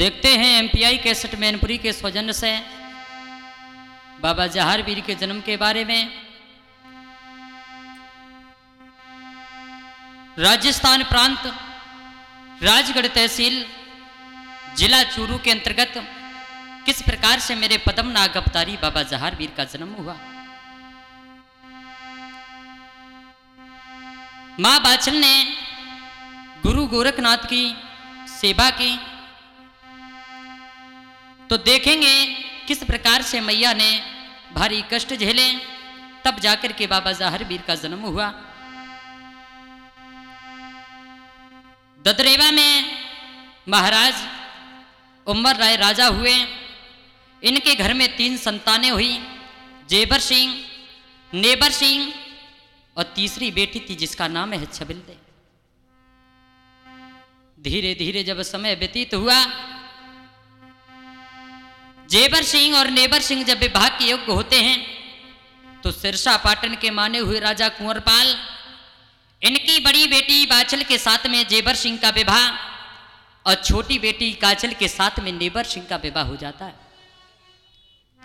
देखते हैं MPI cassette Mainpuri के स्वजन से बाबा जहारवीर के जन्म के बारे में। राजस्थान प्रांत राजगढ़ तहसील जिला चूरू के अंतर्गत किस प्रकार से मेरे पद्मनाग अवतारी बाबा जहारवीर का जन्म हुआ। मां बाचल ने गुरु गोरखनाथ की सेवा की तो देखेंगे किस प्रकार से मैया ने भारी कष्ट झेले तब जाकर के बाबा जहारवीर का जन्म हुआ। ददरेवा में महाराज उमर राय राजा हुए, इनके घर में 3 संतानें हुई, जेवर सिंह, नेवर सिंह और तीसरी बेटी थी जिसका नाम है छबिल। धीरे धीरे जब समय व्यतीत हुआ, जेवर सिंह और नेवर सिंह जब विवाह के योग्य होते हैं तो सिरसा पाटन के माने हुए राजा कुंवरपाल इनकी बड़ी बेटी बाचल के साथ में जेवर सिंह का विवाह और छोटी बेटी काचल के साथ में नेवर सिंह का विवाह हो जाता है।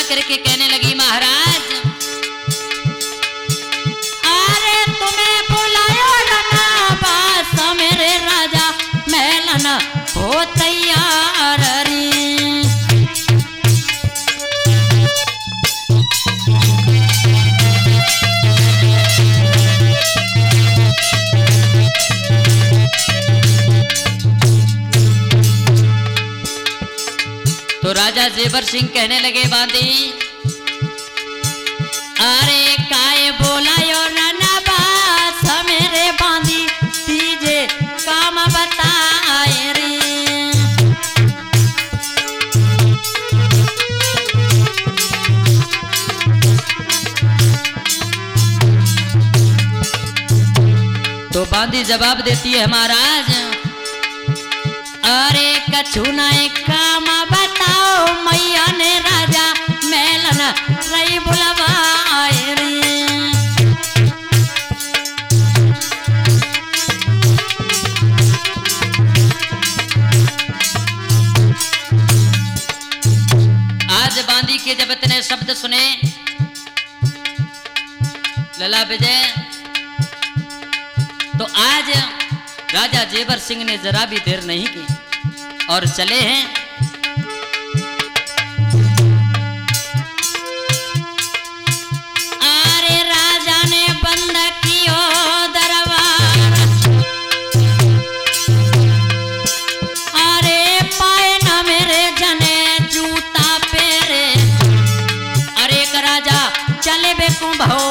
करके कहने लगी, महाराज अरे तुम्हें बुलायो लना पास मेरे राजा मेलना हो तैयार रे। तो राजा जेवर सिंह कहने लगे, बांधी अरे काय बोलायो नाना बास मेरे बांधी तीजे काम बताए रे। तो बांदी जवाब देती है महाराज, अरे कछु नाय काम बताओ मैया ने राजा मेलन रही बुलवाए रे। आज बांदी के जब इतने शब्द सुने लला विजय, तो आज राजा जेवर सिंह ने जरा भी देर नहीं की और चले हैं। अरे राजा ने बंद कियो दरबार, अरे पाए ना मेरे जने जूता पेरे, अरे एक राजा चले बेकुंभो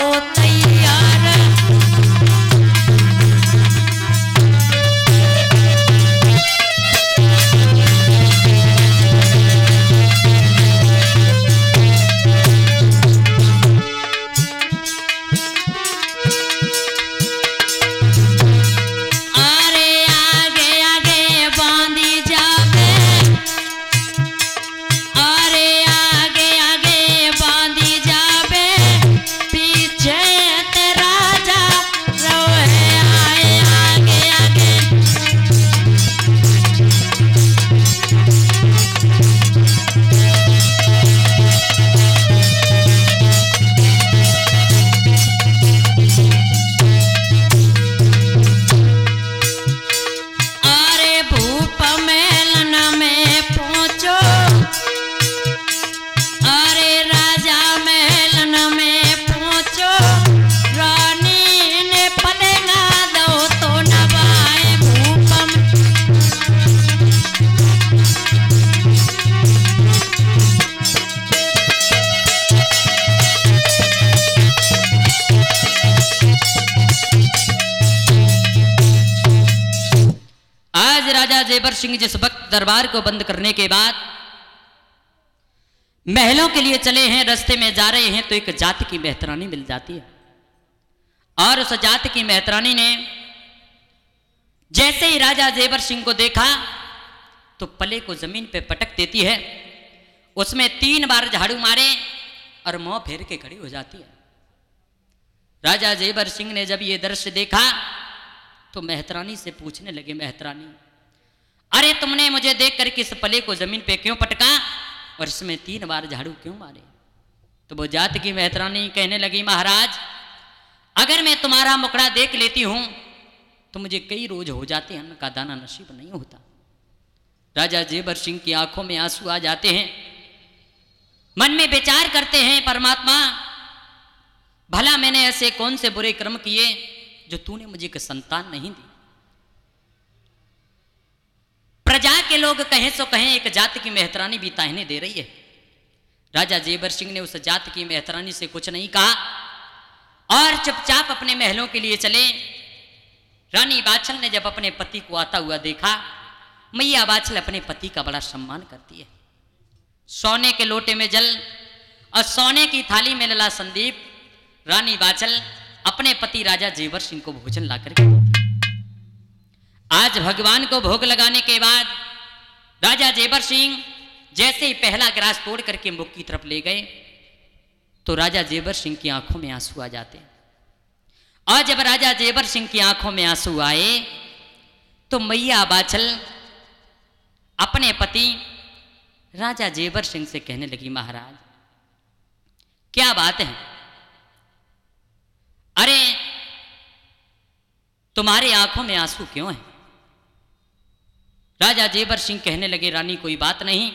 जेवर सिंह जिस वक्त दरबार को बंद करने के बाद महलों के लिए चले हैं, रास्ते में जा रहे हैं तो एक जाति की मेहतरानी मिल जाती है और उस जाति की मेहतरानी ने जैसे ही राजा जेवर सिंह को देखा तो पले को जमीन पे पटक देती है, उसमें 3 बार झाड़ू मारे और मुंह फेर के खड़ी हो जाती है। राजा जेवर सिंह ने जब यह दृश्य देखा तो मेहतरानी से पूछने लगे, मेहतरानी अरे तुमने मुझे देख करके इस पले को जमीन पे क्यों पटका और इसमें 3 बार झाड़ू क्यों मारे? तो वो जात की मेहतरानी कहने लगी, महाराज अगर मैं तुम्हारा मुकड़ा देख लेती हूं तो मुझे कई रोज हो जाते हैं, अन्न का दाना नसीब नहीं होता। राजा जेवर सिंह की आंखों में आंसू आ जाते हैं, मन में विचार करते हैं, परमात्मा भला मैंने ऐसे कौन से बुरे कर्म किए जो तूने मुझे एक संतान नहीं दी। प्रजा के लोग कहें सो कहें, एक जाति की मेहतरानी भी ताहने दे रही है। राजा जेवर सिंह ने उस जाति की मेहतरानी से कुछ नहीं कहा और चुपचाप अपने महलों के लिए चले। रानी बाछल ने जब अपने पति को आता हुआ देखा, मैया बाछल अपने पति का बड़ा सम्मान करती है, सोने के लोटे में जल और सोने की थाली में लला संदीप रानी बाछल अपने पति राजा जेवर सिंह को भोजन ला करके देती है। आज भगवान को भोग लगाने के बाद राजा जेवर सिंह जैसे ही पहला गिलास तोड़ करके मुख की तरफ ले गए तो राजा जेवर सिंह की आंखों में आंसू आ जाते हैं। और जब राजा जेवर सिंह की आंखों में आंसू आए तो मैया बाछल अपने पति राजा जेवर सिंह से कहने लगी, महाराज क्या बात है, अरे तुम्हारे आंखों में आंसू क्यों है? राजा जेवर सिंह कहने लगे, रानी कोई बात नहीं।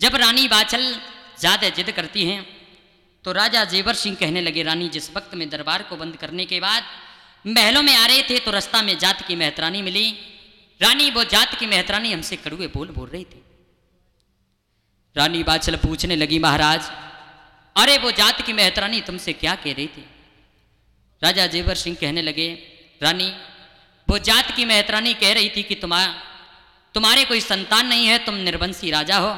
जब रानी बाछल ज्यादा जिद करती हैं तो राजा जेवर सिंह कहने लगे, रानी जिस वक्त में दरबार को बंद करने के बाद महलों में आ रहे थे तो रास्ता में जात की मेहतरानी मिली, रानी वो जात की मेहतरानी हमसे कड़वे बोल बोल रही थी। रानी बाछल पूछने लगी, महाराज अरे वो जात की मेहतरानी तुमसे क्या कह रही थी? राजा जेवर सिंह कहने लगे, रानी वो जात की मेहतरानी कह रही थी कि तुम्हारे कोई संतान नहीं है, तुम निर्वंशी राजा हो,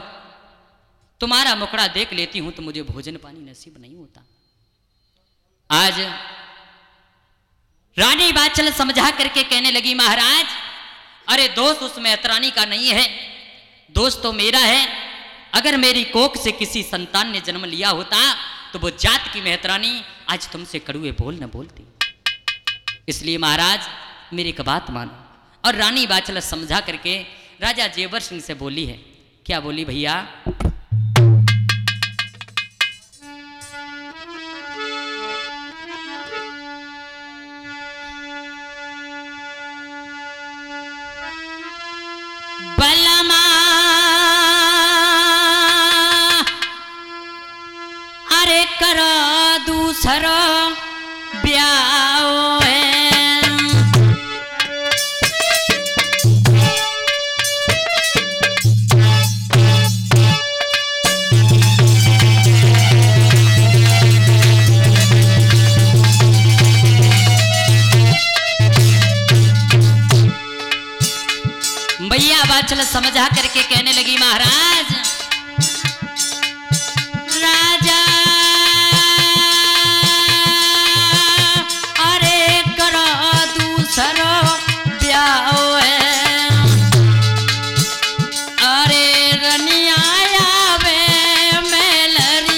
तुम्हारा मुखड़ा देख लेती हूं तो मुझे भोजन पानी नसीब नहीं होता। आज रानी बाचल समझा करके कहने लगी, महाराज अरे दोष उसमें अतरानी का नहीं है, दोष तो मेरा है। अगर मेरी कोख से किसी संतान ने जन्म लिया होता तो वो जात की मेहतरानी आज तुमसे कड़ुए बोल न बोलती। इसलिए महाराज मेरी एक बात मानो। और रानी बाचल समझा करके राजा जेवर सिंह से बोली है। क्या बोली भैया? चल समझा करके कहने लगी, महाराज राजा अरे करो दूसरो ब्याह है, अरे रनिया वे मेलरी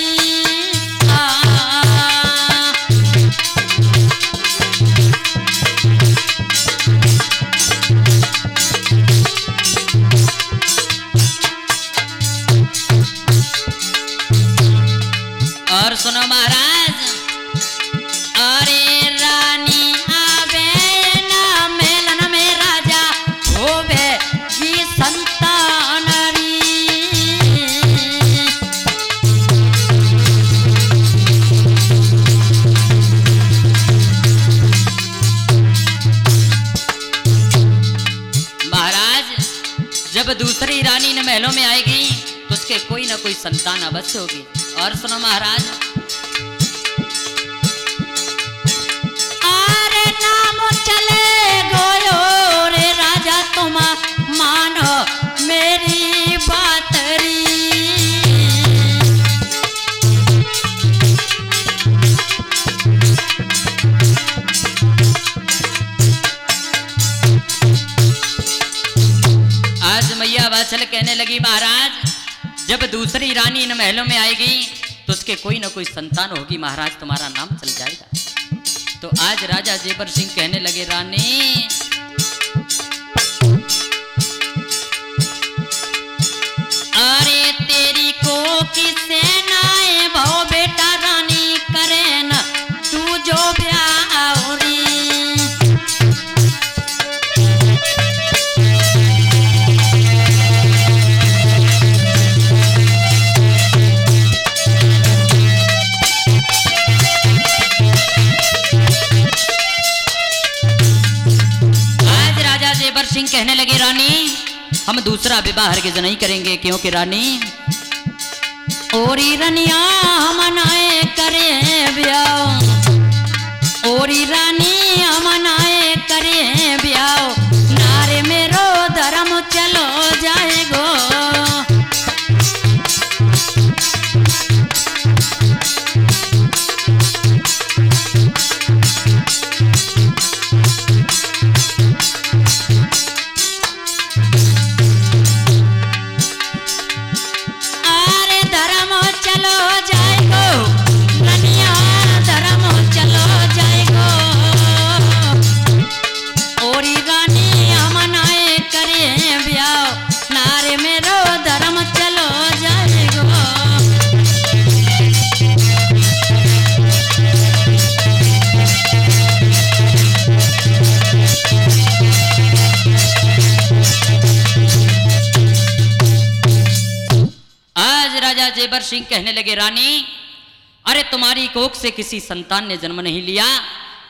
महलों में आएगी तो उसके कोई ना कोई संतान अवश्य होगी। और सुनो महाराज, अरे नाम चले गयो रे राजा तुम मानो मेरी बात री, चल कहने लगी महाराज जब दूसरी रानी इन महलों में आएगी तो उसके कोई ना कोई संतान होगी, महाराज तुम्हारा नाम चल जाएगा। तो आज राजा जेवर सिंह कहने लगे, रानी अरे तेरी को किसे नाए भाव बेटा रानी करे ना तू जो ब्याह कहने लगे, रानी हम दूसरा विवाह हरगिज नहीं करेंगे, क्योंकि रानी ओरी रनिया मनाए करे ब्याह, ओरी रानी मनाए करे ब्याह, नारे मेरो धर्म चलो जाएगो। जेवर सिंह कहने लगे, रानी अरे तुम्हारी कोख से किसी संतान ने जन्म नहीं लिया,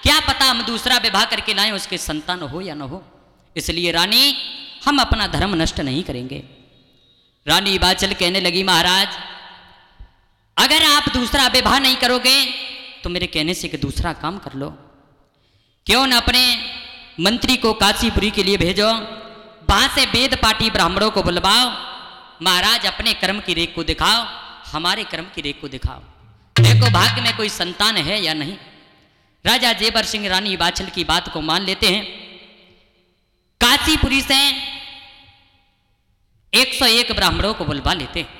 क्या पता हम दूसरा विवाह करके लाएं उसके संतान हो या न हो, इसलिए रानी हम अपना धर्म नष्ट नहीं करेंगे। रानी बाचल कहने लगी, महाराज अगर आप दूसरा विवाह नहीं करोगे तो मेरे कहने से कि दूसरा काम कर लो, क्यों ना अपने मंत्री को काशीपुरी के लिए भेजो, वहां से वेद पाटी ब्राह्मणों को बुलवाओ, महाराज अपने कर्म की रेख को दिखाओ, हमारे कर्म की रेख को दिखाओ, देखो भाग्य में कोई संतान है या नहीं। राजा जेवर सिंह रानी बाछल की बात को मान लेते हैं। काशीपुरी से 101 ब्राह्मणों को बुलवा लेते हैं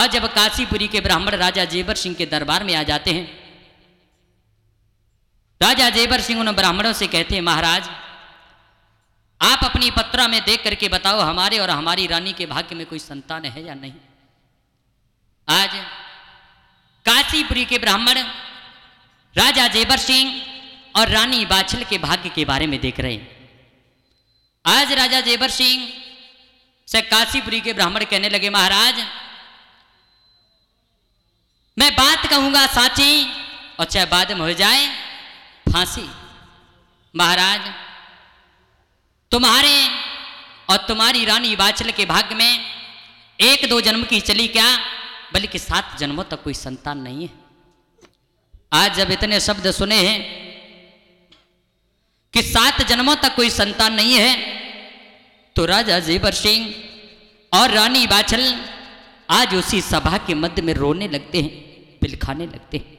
और जब काशीपुरी के ब्राह्मण राजा जेवर सिंह के दरबार में आ जाते हैं, राजा जेवर सिंह उन ब्राह्मणों से कहते हैं, महाराज आप अपनी पत्रा में देख करके बताओ हमारे और हमारी रानी के भाग्य में कोई संतान है या नहीं। आज काशीपुरी के ब्राह्मण राजा जेवर सिंह और रानी बाछल के भाग्य के बारे में देख रहे हैं। आज राजा जेवर सिंह से काशीपुरी के ब्राह्मण कहने लगे, महाराज मैं बात कहूंगा साची और चाहे बाद में हो जाए फांसी। महाराज तुम्हारे और तुम्हारी रानी बाछल के भाग्य में 1-2 जन्म की चली क्या बल्कि 7 जन्मों तक कोई संतान नहीं है। आज जब इतने शब्द सुने हैं कि 7 जन्मों तक कोई संतान नहीं है तो राजा जेवर सिंह और रानी बाछल आज उसी सभा के मध्य में रोने लगते हैं, पिलखाने लगते हैं।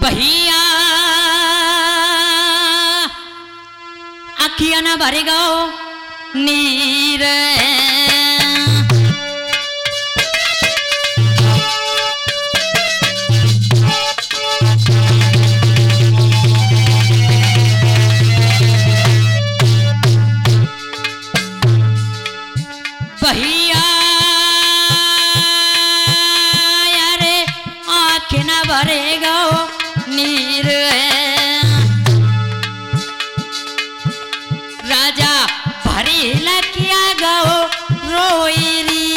बहिया अखिया ना भरेगा नीर बहिया यारे आँख ना भरेगा नीर। राजा भरी लकिया गो रोईरी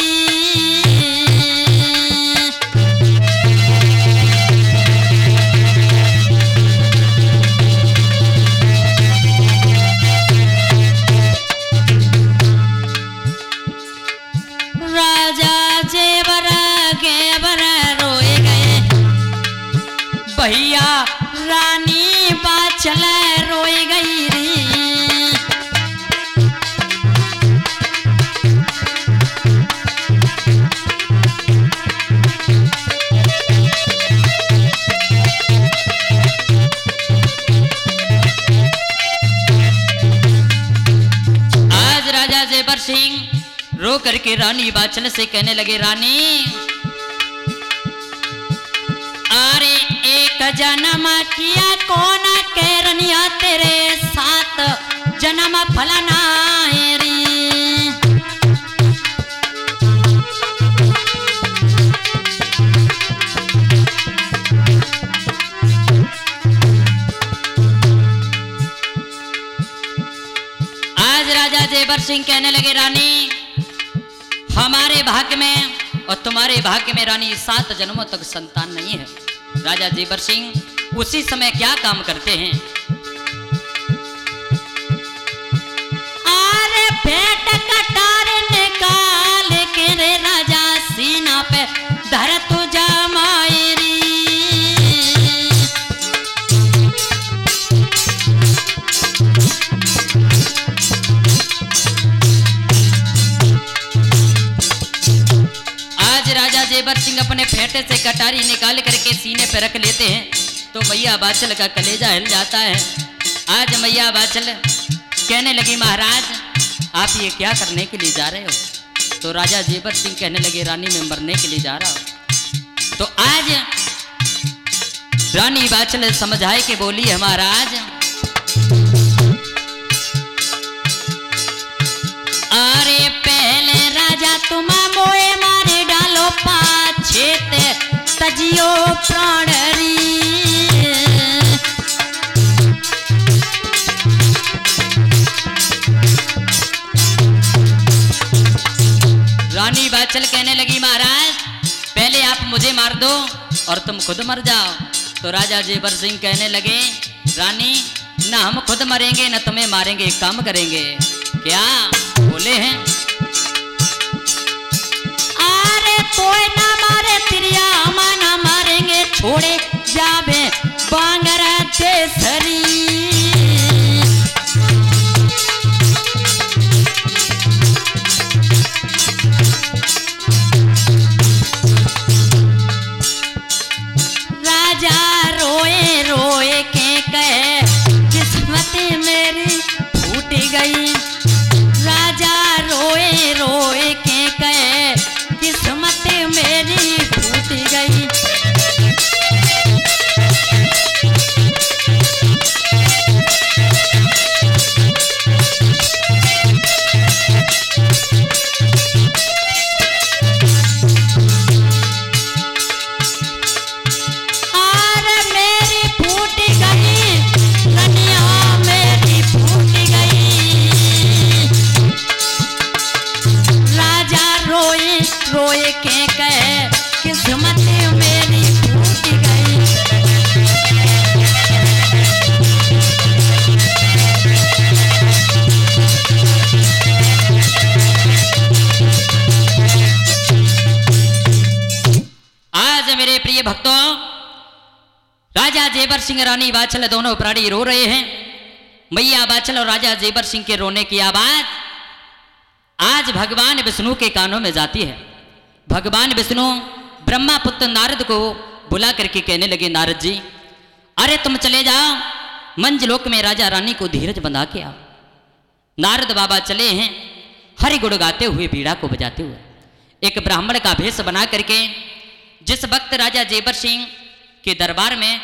राजा जेवर गेवर रोए गए भैया रानी बाछल रोए गई री। आज राजा जेवर सिंह रो करके रानी बाछल से कहने लगे, रानी अरे एक जन्म किया कौन करनिया तेरे साथ जन्म फलना री। आज राजा जेवर सिंह कहने लगे, रानी हमारे भाग्य में और तुम्हारे भाग्य में रानी 7 जन्मों तक संतान नहीं है। राजा जेवर सिंह उसी समय क्या काम करते हैं, अरे पेट कटार निकाल के रे राजा सीना पे धर तुझा मायरी। आज राजा जेवर सिंह अपने फेटे से कटारी निकाल करके सीने पे रख लेते हैं तो मैया बाछल का कलेजा हिल जाता है। आज मैया बाछल कहने लगी, महाराज आप ये क्या करने के लिए जा रहे हो। तो राजा जेवर सिंह कहने लगे, रानी मैं मरने के लिए जा रहा हूं। तो आज रानी बाछल समझाए के बोली है, महाराज अरे पहले राजा तुम मोए मारे डालो पाछे ते तजियो प्राण री। रानी बाछल कहने लगी, महाराज पहले आप मुझे मार दो और तुम खुद मर जाओ। तो राजा जेवर सिंह कहने लगे, रानी ना हम खुद मरेंगे ना तुम्हें मारेंगे, एक काम करेंगे। क्या बोले हैं, अरे कोई ना मारे त्रिया हम ना मारेंगे छोड़े जावे बांगरा देसरी। गई। राजा रोए रोए के कहे किस्मत मेरी फूट गई। भक्तों, राजा जेवर सिंह रानी बाचल दोनों प्राणी रो रहे हैं। मैया बाचल और राजा जेवर सिंह के रोने की आवाज आज भगवान विष्णु के कानों में जाती है। भगवान विष्णु ब्रह्मा पुत्र नारद को बुला करके कहने लगे, नारद जी अरे तुम चले जाओ, मंजलोक में राजा रानी को धीरज बंधा के आओ। नारद बाबा चले हैं हरि गुण गाते हुए, बीड़ा को बजाते हुए। एक ब्राह्मण का भेष बना करके जिस वक्त राजा जेवर सिंह के दरबार में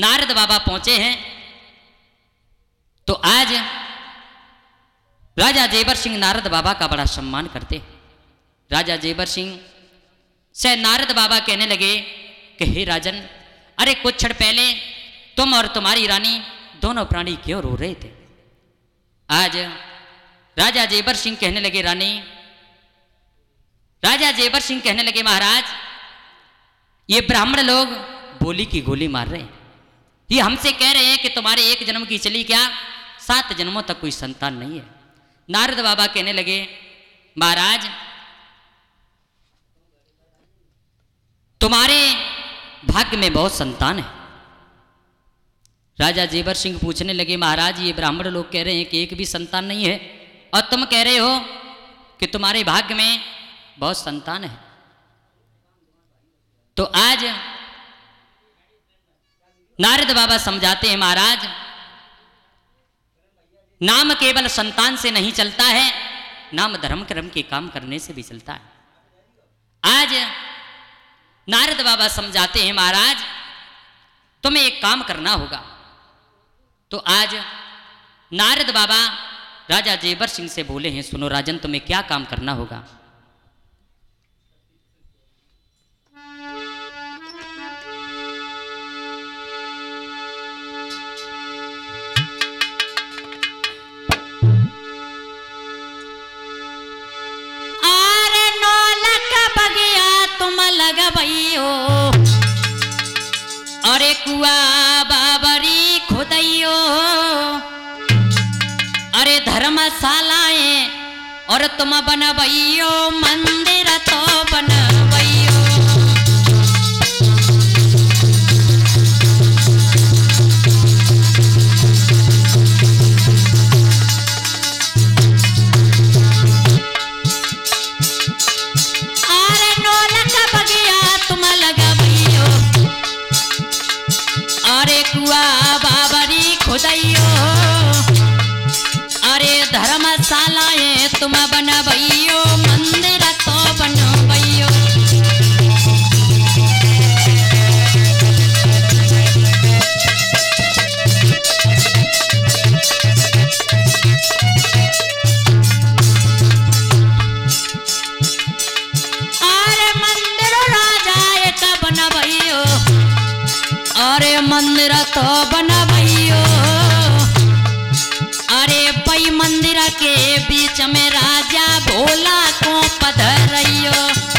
नारद बाबा पहुंचे हैं, तो आज राजा जेवर सिंह नारद बाबा का बड़ा सम्मान करते। राजा जेवर सिंह से नारद बाबा कहने लगे कि हे राजन, अरे कुछ क्षण पहले तुम और तुम्हारी रानी दोनों प्राणी क्यों रो रहे थे? आज राजा जेवर सिंह कहने लगे, महाराज ये ब्राह्मण लोग बोली की गोली मार रहे हैं। ये हमसे कह रहे हैं कि तुम्हारे एक जन्म की चली क्या 7 जन्मों तक कोई संतान नहीं है। नारद बाबा कहने लगे, महाराज तुम्हारे भाग्य में बहुत संतान है। राजा जेवर सिंह पूछने लगे, महाराज ये ब्राह्मण लोग कह रहे हैं कि एक भी संतान नहीं है और तुम कह रहे हो कि तुम्हारे भाग्य में बहुत संतान है। तो आज नारद बाबा समझाते हैं, महाराज नाम केवल संतान से नहीं चलता है, नाम धर्म कर्म के काम करने से भी चलता है। आज नारद बाबा समझाते हैं, महाराज तुम्हें एक काम करना होगा। तो आज नारद बाबा राजा जेवर सिंह से बोले हैं, सुनो राजन तुम्हें क्या काम करना होगा। अरे कुआ बाबरी खुदाइयो, अरे धर्मशालाएं और तुम बनवाइयो, मंदिर तो बनवाइयो। धर्मशालाएं तुम बनवाइयो, मंदिर तो बनवाइयो। अरे मंदिर राजा एक बनवाइयो, अरे मंदिर तो बनवाइयो। मंदिर के बीच में राजा भोला को पधरइयो।